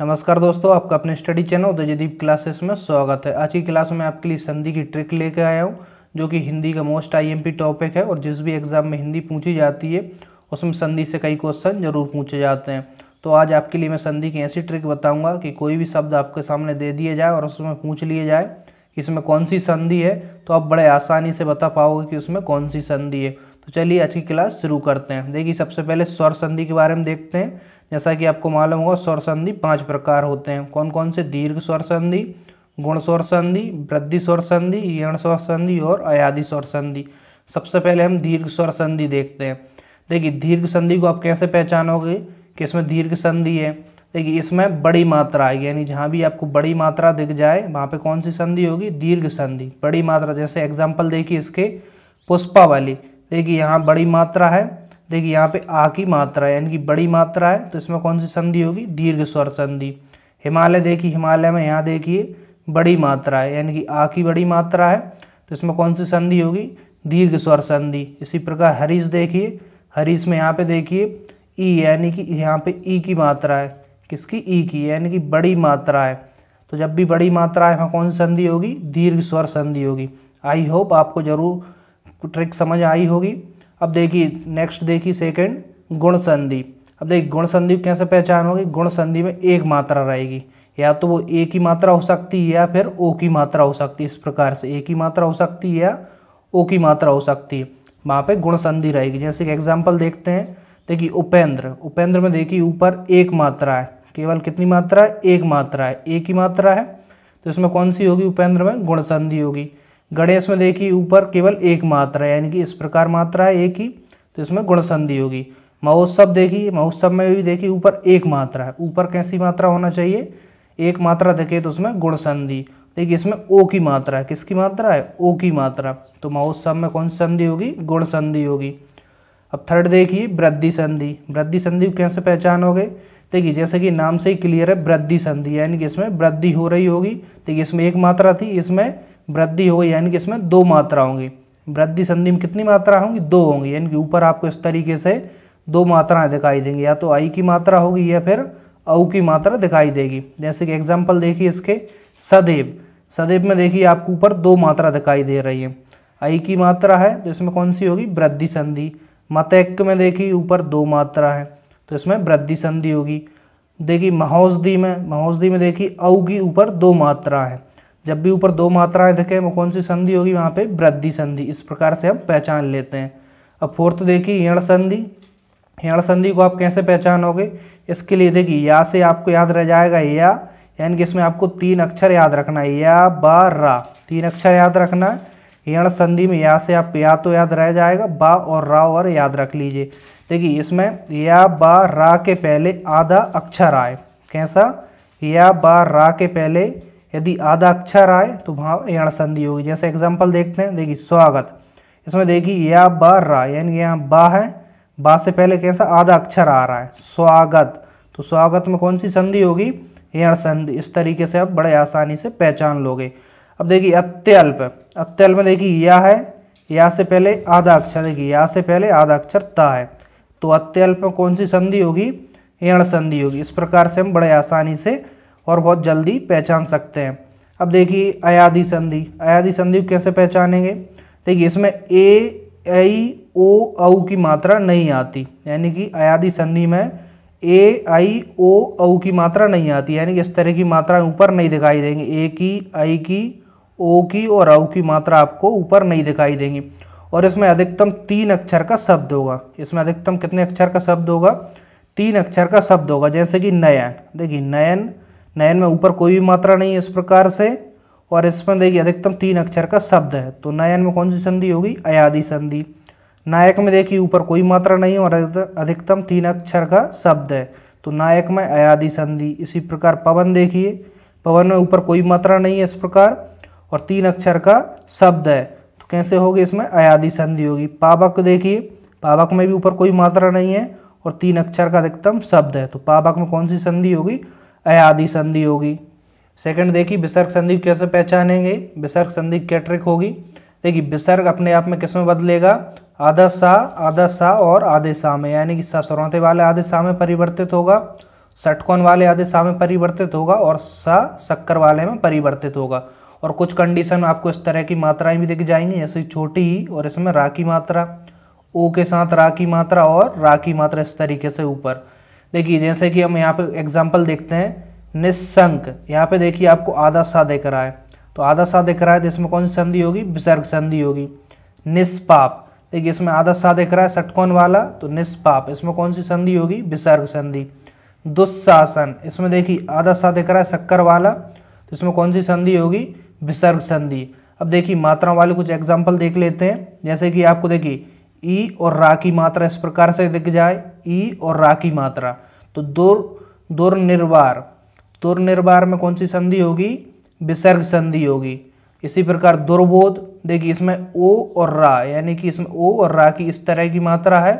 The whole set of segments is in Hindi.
नमस्कार दोस्तों, आपका अपने स्टडी चैनल उदयदीप क्लासेस में स्वागत है। आज की क्लास में आपके लिए संधि की ट्रिक लेकर आया हूँ, जो कि हिंदी का मोस्ट आईएमपी टॉपिक है और जिस भी एग्ज़ाम में हिंदी पूछी जाती है उसमें संधि से कई क्वेश्चन जरूर पूछे जाते हैं। तो आज आपके लिए मैं संधि की ऐसी ट्रिक बताऊँगा कि कोई भी शब्द आपके सामने दे दिए जाए और उसमें पूछ लिए जाए कि इसमें कौन सी संधि है, तो आप बड़े आसानी से बता पाओगे कि उसमें कौन सी संधि है। तो चलिए आज की क्लास शुरू करते हैं। देखिए, सबसे पहले स्वर संधि के बारे में देखते हैं। जैसा कि आपको मालूम होगा, स्वर संधि 5 प्रकार होते हैं। कौन कौन से? दीर्घ स्वर संधि, गुण स्वर संधि, वृद्धि स्वर संधि, यण स्वर संधि और अयादि स्वर संधि। सबसे पहले हम दीर्घ स्वर संधि देखते हैं। देखिए, दीर्घ संधि को आप कैसे पहचानोगे कि इसमें दीर्घ संधि है? देखिए, इसमें बड़ी मात्रा है, यानी जहाँ भी आपको बड़ी मात्रा दिख जाए वहाँ पर कौन सी संधि होगी? दीर्घ संधि, बड़ी मात्रा। जैसे एग्जाम्पल देखिए इसके, पुष्पावली। देखिए, यहाँ बड़ी मात्रा है। देखिए, यहाँ पे आ की मात्रा है, यानी कि बड़ी मात्रा है, तो इसमें कौन सी संधि होगी? दीर्घ स्वर संधि। हिमालय, देखिए हिमालय में यहाँ देखिए बड़ी मात्रा है, यानी कि आ की बड़ी मात्रा है, तो इसमें कौन सी संधि होगी? दीर्घ स्वर संधि। इसी प्रकार हरीश, देखिए हरीश में यहाँ पे देखिए ई, यानी कि यहाँ पे ई की मात्रा है। किसकी? ई की, यानी कि बड़ी मात्रा है, तो जब भी बड़ी मात्रा है वहाँ कौन सी संधि होगी? दीर्घ स्वर संधि होगी। आई होप आपको जरूर ट्रिक समझ आई होगी। अब देखिए नेक्स्ट, देखिए सेकंड, गुण संधि। अब देखिए गुण संधि कैसे पहचान होगी? गुण संधि में एक मात्रा रहेगी, या तो वो ए की मात्रा हो सकती है या फिर ओ की मात्रा हो सकती है। इस प्रकार से ए की मात्रा हो सकती है या ओ की मात्रा हो सकती है, वहाँ पे गुण संधि रहेगी। जैसे कि एग्जाम्पल देखते हैं, देखिए उपेंद्र। उपेंद्र में देखिए ऊपर एक मात्रा है, केवल कितनी मात्रा है? एक मात्रा है, ए की मात्रा है, तो इसमें कौन सी होगी? उपेंद्र में गुण संधि होगी। गणेश में देखिए ऊपर केवल एक मात्रा है, यानी कि इस प्रकार मात्रा है एक ही, तो इसमें गुण संधि होगी। महोत्सव, देखिए महोत्सव में भी देखिए ऊपर एक मात्रा है, ऊपर कैसी मात्रा होना चाहिए? एक मात्रा देखे, तो उसमें गुण संधि। देखिए इसमें ओ की मात्रा है, किसकी मात्रा है? ओ की मात्रा, तो महोत्सव में कौन सी संधि होगी? गुण संधि होगी। अब थर्ड देखिए वृद्धि संधि। वृद्धि संधि को कैसे पहचानोगे? देखिए जैसे कि नाम से ही क्लियर है, वृद्धि संधि, यानी कि इसमें वृद्धि हो रही होगी। देखिए इसमें एक मात्रा थी, इसमें वृद्धि होगी, यानी कि इसमें दो मात्रा होंगी। वृद्धि संधि में कितनी मात्रा होंगी? दो होंगी, यानी कि ऊपर आपको इस तरीके से दो मात्राएं दिखाई देंगी, या तो आई की मात्रा होगी या फिर औ की मात्रा दिखाई देगी। जैसे कि एग्जाम्पल देखिए इसके, सदैव। सदैव में देखिए आपको ऊपर दो मात्रा दिखाई दे रही है, आई की मात्रा है, तो इसमें कौन सी होगी? वृद्धि संधि। मतैक्य में देखिए ऊपर दो मात्रा है, तो इसमें वृद्धि संधि होगी। देखिए महौषधि में, महौषधि में देखिए औ की ऊपर दो मात्रा है, जब भी ऊपर दो मात्राएं दिखे वो कौन सी संधि होगी? वहाँ पे वृद्धि संधि। इस प्रकार से हम पहचान लेते हैं। अब फोर्थ देखिए यण संधि। यण संधि को आप कैसे पहचानोगे? इसके लिए देखिए या से आपको याद रह जाएगा या, यानी कि इसमें आपको तीन अक्षर याद रखना है, या बा रा, तीन अक्षर याद रखना है। यण संधि में या से आप या तो याद रह जाएगा, बा और रा और याद रख लीजिए। देखिए इसमें या बा रा के पहले आधा अक्षर आए, कैसा? या बा रा के पहले यदि आधा अक्षर आए तो वहाँ यण संधि होगी। जैसे एग्जाम्पल देखते हैं, देखिए स्वागत। इसमें देखिए या बा रा, यानी कि यहाँ बा है, बा से पहले कैसा? आधा अक्षर आ रहा है, स्वागत, तो स्वागत में कौन सी संधि होगी? यण संधि। इस तरीके से आप बड़े आसानी से पहचान लोगे। अब देखिए अत्यल्प। अत्यल्प में देखिए या है, या से पहले आधा अक्षर, देखिए या से पहले आधा अक्षर ता है, तो अत्यल्प में कौन सी संधि होगी? यण संधि होगी। इस प्रकार से हम बड़े आसानी से और बहुत जल्दी पहचान सकते हैं। अब देखिए अयादि संधि। अयादि संधि को कैसे पहचानेंगे? देखिए इसमें ए आई ओ औ की मात्रा नहीं आती, यानी कि अयादि संधि में ए आई ओ औ की मात्रा नहीं आती, यानी कि इस तरह की मात्रा ऊपर नहीं दिखाई देंगी। ए की, आई की, ओ की और औ की मात्रा आपको ऊपर नहीं दिखाई देंगी। और इसमें अधिकतम तीन अक्षर का शब्द होगा। इसमें अधिकतम कितने अक्षर का शब्द होगा? तीन अक्षर का शब्द होगा। जैसे कि नयन, देखिए नयन, नयन में ऊपर कोई भी मात्रा नहीं है, इस प्रकार से, और इसमें देखिए अधिकतम तीन अक्षर का शब्द है, तो नयन में कौन सी संधि होगी? अयादि संधि। नायक में देखिए ऊपर कोई मात्रा नहीं है और अधिकतम तीन अक्षर का शब्द है, तो नायक में अयादि संधि। इसी प्रकार पवन, देखिए पवन में ऊपर कोई मात्रा नहीं है, इस प्रकार, और तीन अक्षर का शब्द है, तो कैसे होगी? इसमें अयादि संधि होगी। पावक, देखिए पावक में भी ऊपर कोई मात्रा नहीं है और तीन अक्षर का अधिकतम शब्द है, तो पावक में कौन सी संधि होगी? अयादि संधि होगी। सेकंड देखिए विसर्ग संधि कैसे पहचानेंगे? विसर्ग संधि क्या ट्रिक होगी? देखिए विसर्ग अपने आप में किस में बदलेगा? आधा सा और आधे सा में, यानी कि सा सरौते वाले आधे सा में परिवर्तित होगा। षटकोण वाले आधे सा में परिवर्तित होगा और सा शक्कर वाले में परिवर्तित होगा। और कुछ कंडीशन आपको इस तरह की मात्राएं भी दिख जाएंगी, जैसे छोटी ई और इसमें रा की मात्रा, ओ के साथ रा की मात्रा और रा की मात्रा इस तरीके से ऊपर। देखिए जैसे कि हम यहाँ पे एग्जाम्पल देखते हैं निशंक, यहाँ पे देखिए आपको आधा सा दिख रहा है, तो आधा सा दिख रहा है तो इसमें कौन सी संधि होगी, विसर्ग संधि होगी। निष्पाप, देखिए इसमें आधा सा दिख रहा है षटकोण वाला, तो निष्पाप, इसमें कौन सी संधि होगी, विसर्ग संधि। दुस्शासन, इसमें देखिए आधा सा दिख रहा है शक्कर वाला, तो इसमें कौन सी संधि होगी, विसर्ग संधि। अब देखिए मात्रा वाले कुछ एग्जाम्पल देख लेते हैं, जैसे कि आपको देखिए ई और रा की मात्रा इस प्रकार से दिख जाए, ई और रा की मात्रा, तो दुर्निर्वार, दुर्निर्वार में कौन सी संधि होगी, विसर्ग संधि होगी। इसी प्रकार दुर्बोध, देखिए इसमें ओ और रा, यानी कि इसमें ओ और रा की इस तरह की मात्रा है,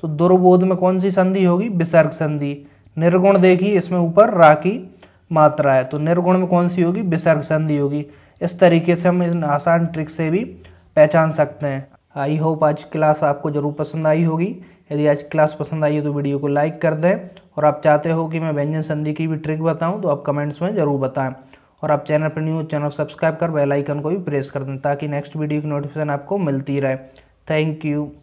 तो दुर्बोध में कौन सी संधि होगी, विसर्ग संधि। निर्गुण, देखिए इसमें ऊपर रा की मात्रा है, तो निर्गुण में कौन सी होगी, विसर्ग संधि होगी। इस तरीके से हम इन आसान ट्रिक से भी पहचान सकते हैं। आई होप आज क्लास आपको ज़रूर पसंद आई होगी। यदि आज क्लास पसंद आई है तो वीडियो को लाइक कर दें, और आप चाहते हो कि मैं व्यंजन संधि की भी ट्रिक बताऊं तो आप कमेंट्स में ज़रूर बताएं। और आप चैनल पर न्यू, चैनल सब्सक्राइब कर बेल आइकन को भी प्रेस कर दें ताकि नेक्स्ट वीडियो की नोटिफिकेशन आपको मिलती रहे। Thank you.